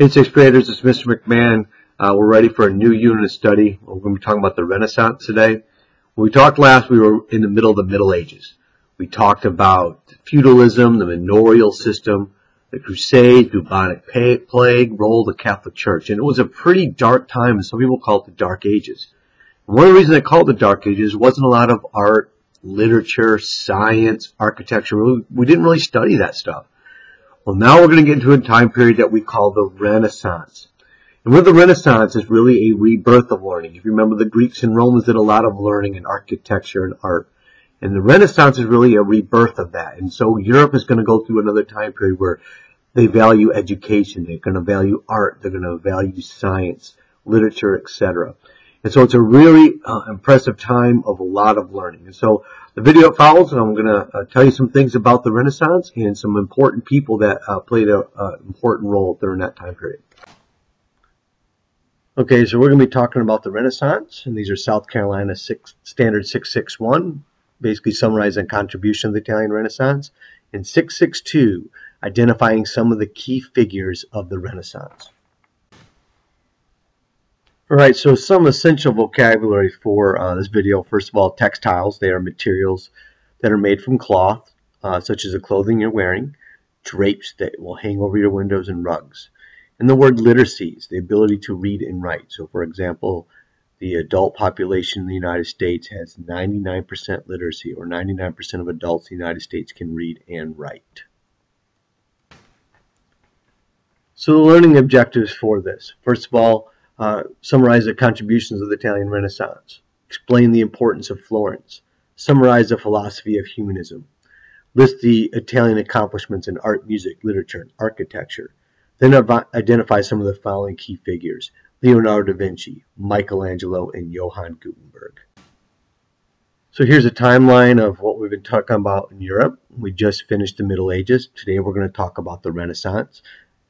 Sixth graders, it's Mr. McMahon. We're ready for a new unit of study. We're going to be talking about the Renaissance today. When we talked last, we were in the middle of the Middle Ages. We talked about feudalism, the manorial system, the Crusades, bubonic plague, role of the Catholic Church. And it was a pretty dark time, and some people call it the Dark Ages. And one of the reasons they called it the Dark Ages wasn't a lot of art, literature, science, architecture. We didn't really study that stuff. Well, now we're going to get into a time period that we call the Renaissance. And with the Renaissance, it's really a rebirth of learning. If you remember, the Greeks and Romans did a lot of learning in architecture and art. And the Renaissance is really a rebirth of that. And so Europe is going to go through another time period where they value education, they're going to value art, they're going to value science, literature, etc. And so it's a really impressive time of a lot of learning. And so the video follows, and I'm going to tell you some things about the Renaissance and some important people that played an important role during that time period. Okay, so we're going to be talking about the Renaissance, and these are South Carolina Standard 661, basically summarizing contribution of the Italian Renaissance, and 662, identifying some of the key figures of the Renaissance. Alright, so some essential vocabulary for this video. First of all, textiles. They are materials that are made from cloth, such as the clothing you're wearing, drapes that will hang over your windows, and rugs. And the word literacy is the ability to read and write. So, for example, the adult population in the United States has 99% literacy, or 99% of adults in the United States can read and write. So the learning objectives for this. First of all, summarize the contributions of the Italian Renaissance, explain the importance of Florence, summarize the philosophy of humanism, list the Italian accomplishments in art, music, literature, and architecture, then identify some of the following key figures: Leonardo da Vinci, Michelangelo, and Johann Gutenberg. So here's a timeline of what we've been talking about in Europe. We just finished the Middle Ages. Today we're going to talk about the Renaissance.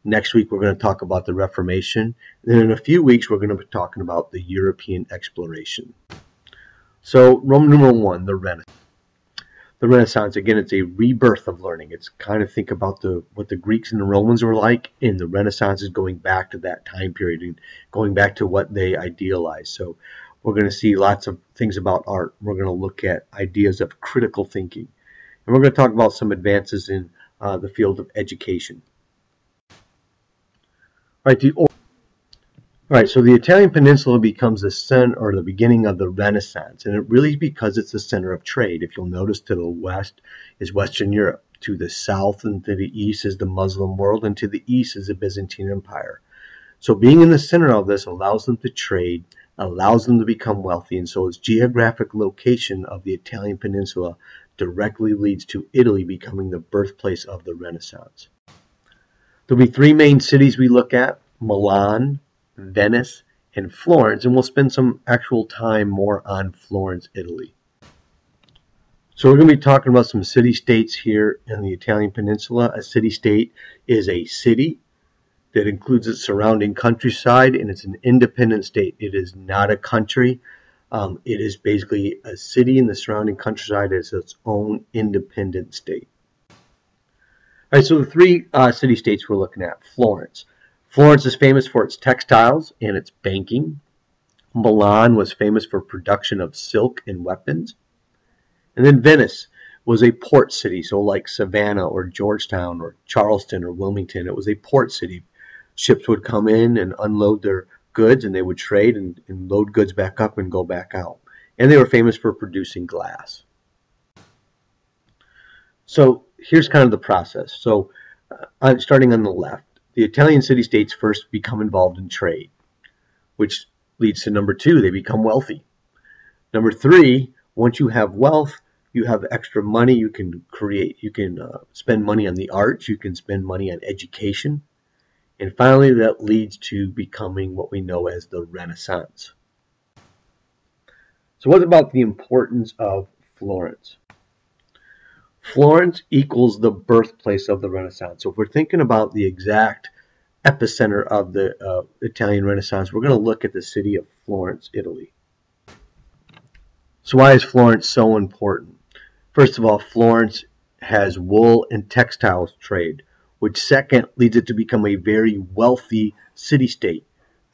Next week, we're going to talk about the Reformation. And then in a few weeks, we're going to be talking about the European exploration. So, Roman numeral 1, the Renaissance. The Renaissance, again, it's a rebirth of learning. It's kind of think about what the Greeks and the Romans were like, and the Renaissance is going back to that time period and going back to what they idealized. So, we're going to see lots of things about art. We're going to look at ideas of critical thinking. And we're going to talk about some advances in the field of education. All right, so the Italian peninsula becomes the center, or the beginning of the Renaissance, and it really is because it's the center of trade. If you'll notice, to the west is Western Europe, to the south and to the east is the Muslim world, and to the east is the Byzantine Empire. So being in the center of this allows them to trade, allows them to become wealthy, and so its geographic location of the Italian peninsula directly leads to Italy becoming the birthplace of the Renaissance. There'll be three main cities we look at: Milan, Venice, and Florence, and we'll spend some actual time more on Florence, Italy. So we're going to be talking about some city-states here in the Italian peninsula. A city-state is a city that includes its surrounding countryside, and it's an independent state. It is not a country. It is basically a city, and the surrounding countryside is its own independent state. All right, so the three city-states we're looking at: Florence. Florence is famous for its textiles and its banking. Milan was famous for production of silk and weapons. And then Venice was a port city, so like Savannah or Georgetown or Charleston or Wilmington, it was a port city. Ships would come in and unload their goods, and they would trade and load goods back up and go back out. And they were famous for producing glass. So here's kind of the process. So starting on the left, the Italian city-states first become involved in trade, which leads to number two, they become wealthy. Number three, once you have wealth, you have extra money, you can create, you can spend money on the arts, you can spend money on education. And finally, that leads to becoming what we know as the Renaissance. So what about the importance of Florence? Florence equals the birthplace of the Renaissance. So if we're thinking about the exact epicenter of the Italian Renaissance, we're going to look at the city of Florence, Italy. So why is Florence so important? First of all, Florence has wool and textiles trade, which second leads it to become a very wealthy city-state.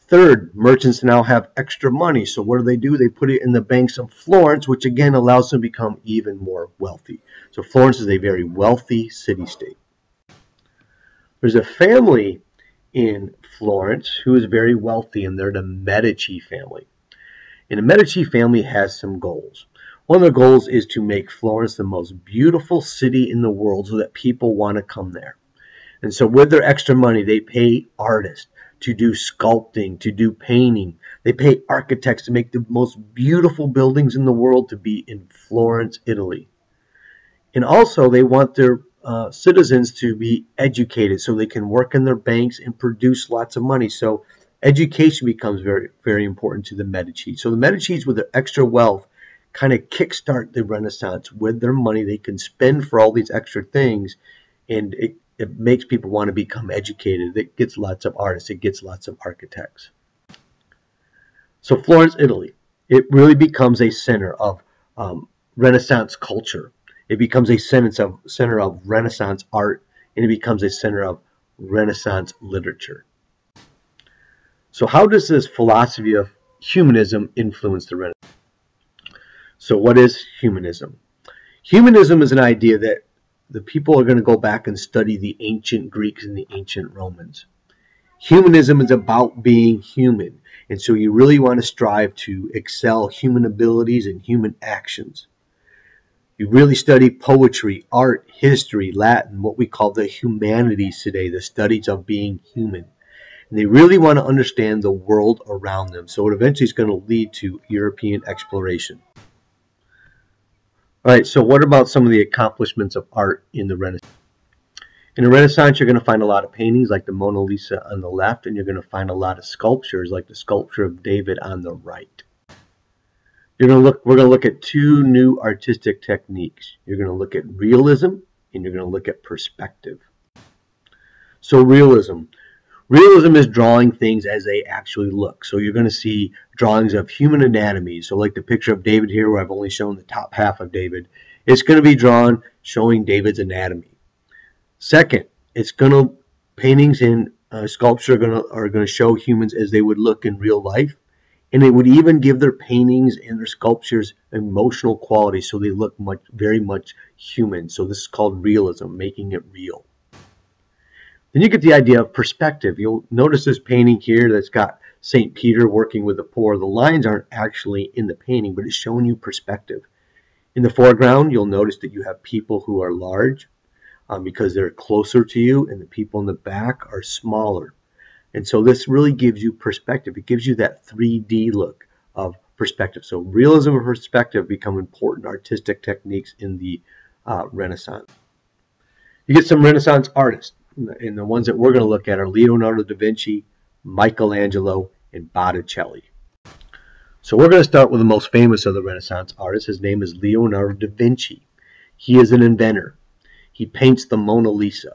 Third, merchants now have extra money, so what do? They put it in the banks of Florence, which again allows them to become even more wealthy. So Florence is a very wealthy city-state. There's a family in Florence who is very wealthy, and they're the Medici family. And the Medici family has some goals. One of their goals is to make Florence the most beautiful city in the world so that people want to come there. And so with their extra money, they pay artists to do sculpting, to do painting. They pay architects to make the most beautiful buildings in the world to be in Florence, Italy. And also they want their citizens to be educated so they can work in their banks and produce lots of money. So education becomes very, very important to the Medici. So the Medici, with their extra wealth, kind of kickstart the Renaissance with their money. They can spend for all these extra things, and it makes people want to become educated. It gets lots of artists. It gets lots of architects. So Florence, Italy, it really becomes a center of Renaissance culture. It becomes a center of Renaissance art, and it becomes a center of Renaissance literature. So how does this philosophy of humanism influence the Renaissance? So what is humanism? Humanism is an idea that the people are going to go back and study the ancient Greeks and the ancient Romans. Humanism is about being human, and so you really want to strive to excel human abilities and human actions. You really study poetry, art, history, Latin, what we call the humanities today, the studies of being human. And they really want to understand the world around them, so it eventually is going to lead to European exploration. All right, so what about some of the accomplishments of art in the Renaissance? In the Renaissance, you're going to find a lot of paintings like the Mona Lisa on the left, and you're going to find a lot of sculptures like the sculpture of David on the right. We're going to look at two new artistic techniques. You're going to look at realism, and you're going to look at perspective. So realism. Realism is drawing things as they actually look. So you're going to see drawings of human anatomy. So like the picture of David here, where I've only shown the top half of David, it's going to be drawn showing David's anatomy. Second, it's going to paintings and sculpture are going to show humans as they would look in real life, and they would even give their paintings and their sculptures emotional quality, so they look very much human. So this is called realism, making it real. Then you get the idea of perspective. You'll notice this painting here that's got St. Peter working with the poor. The lines aren't actually in the painting, but it's showing you perspective. In the foreground, you'll notice that you have people who are large because they're closer to you, and the people in the back are smaller. And so this really gives you perspective. It gives you that 3D look of perspective. So realism and perspective become important artistic techniques in the Renaissance. You get some Renaissance artists. And the ones that we're going to look at are Leonardo da Vinci, Michelangelo, and Botticelli. So we're going to start with the most famous of the Renaissance artists. His name is Leonardo da Vinci. He is an inventor. He paints the Mona Lisa.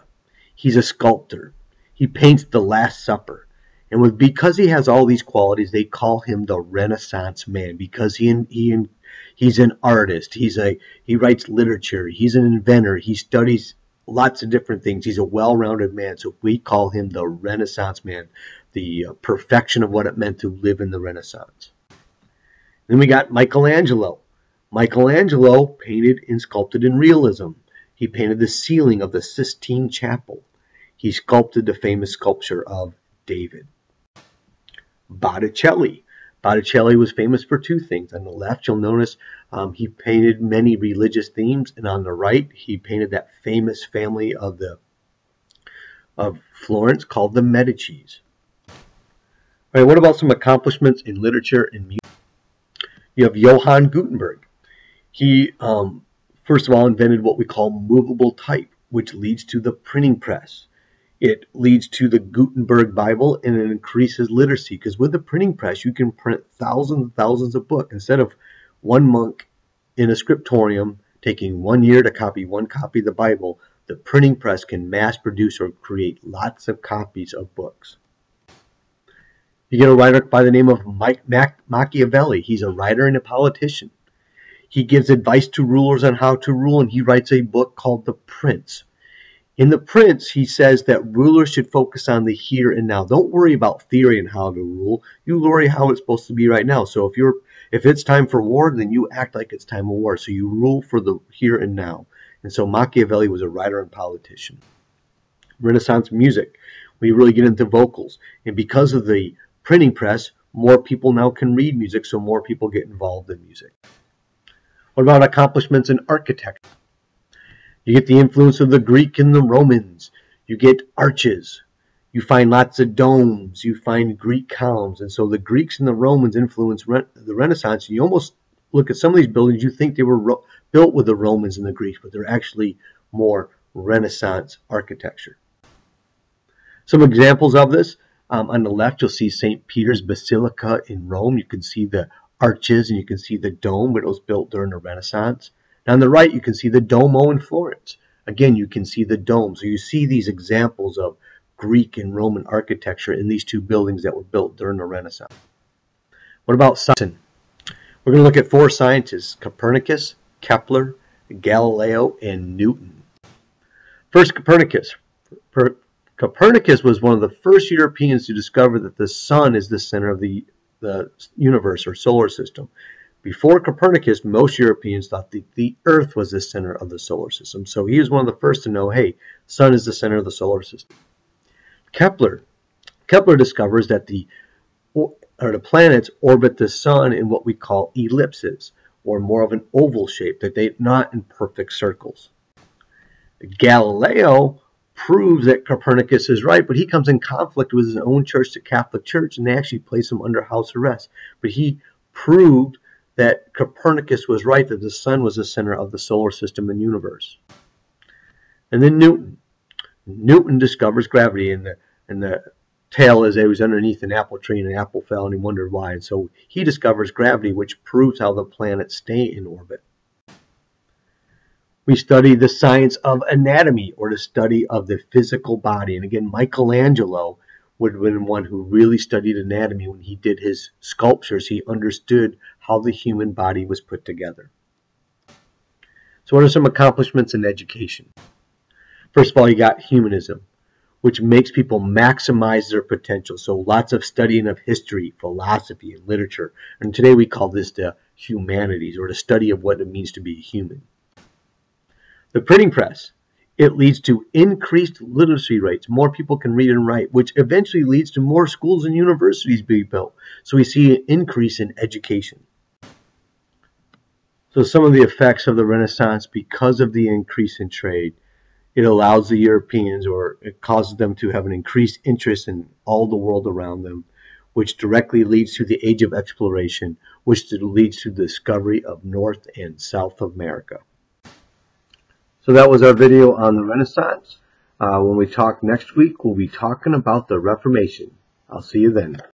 He's a sculptor. He paints the Last Supper. And because he has all these qualities, they call him the Renaissance man, because he's an artist. He writes literature. He's an inventor. He studies lots of different things. He's a well-rounded man, so we call him the Renaissance man, the perfection of what it meant to live in the Renaissance. Then we got Michelangelo. Michelangelo painted and sculpted in realism. He painted the ceiling of the Sistine Chapel. He sculpted the famous sculpture of David. Botticelli. Botticelli was famous for two things. On the left, you'll notice he painted many religious themes, and on the right, he painted that famous family of Florence called the Medicis. All right, what about some accomplishments in literature and music? You have Johann Gutenberg. He, first of all, invented what we call movable type, which leads to the printing press. It leads to the Gutenberg Bible, and it increases literacy, because with the printing press, you can print thousands and thousands of books. Instead of one monk in a scriptorium taking 1 year to copy one copy of the Bible, the printing press can mass produce or create lots of copies of books. You get a writer by the name of Machiavelli. He's a writer and a politician. He gives advice to rulers on how to rule, and he writes a book called The Prince. In The Prince, he says that rulers should focus on the here and now. Don't worry about theory and how to rule. You worry how it's supposed to be right now. So if it's time for war, then you act like it's time of war. So you rule for the here and now. And so Machiavelli was a writer and politician. Renaissance music. We really get into vocals. And because of the printing press, more people now can read music, so more people get involved in music. What about accomplishments in architecture? You get the influence of the Greek and the Romans. You get arches. You find lots of domes. You find Greek columns. And so the Greeks and the Romans influenced the Renaissance. You almost look at some of these buildings, you think they were built with the Romans and the Greeks, but they're actually more Renaissance architecture. Some examples of this. On the left, you'll see St. Peter's Basilica in Rome. You can see the arches and you can see the dome, but it was built during the Renaissance. And on the right, you can see the Duomo in Florence. Again, you can see the dome. So you see these examples of Greek and Roman architecture in these two buildings that were built during the Renaissance. What about science? We're going to look at four scientists, Copernicus, Kepler, Galileo, and Newton. First, Copernicus. Copernicus was one of the first Europeans to discover that the sun is the center of the universe or solar system. Before Copernicus, most Europeans thought that the Earth was the center of the solar system. So he was one of the first to know, hey, sun is the center of the solar system. Kepler discovers that the planets orbit the sun in what we call ellipses, or more of an oval shape, that they're not in perfect circles. Galileo proves that Copernicus is right, but he comes in conflict with his own church, the Catholic Church, and they actually place him under house arrest. But he proved that Copernicus was right, that the sun was the center of the solar system and universe. And then Newton. Newton discovers gravity, and the tale is that he was underneath an apple tree and an apple fell and he wondered why. And so he discovers gravity, which proves how the planets stay in orbit. We study the science of anatomy, or the study of the physical body. And again, Michelangelo would have been one who really studied anatomy. When he did his sculptures, he understood how the human body was put together. So what are some accomplishments in education? First of all, you got humanism, which makes people maximize their potential. So lots of studying of history, philosophy, and literature. And today we call this the humanities, or the study of what it means to be human. The printing press. It leads to increased literacy rates. More people can read and write, which eventually leads to more schools and universities being built. So we see an increase in education. So some of the effects of the Renaissance, because of the increase in trade, it allows the Europeans, or it causes them to have an increased interest in all the world around them, which directly leads to the age of exploration, which leads to the discovery of North and South America. So that was our video on the Renaissance. When we talk next week, we'll be talking about the Reformation. I'll see you then.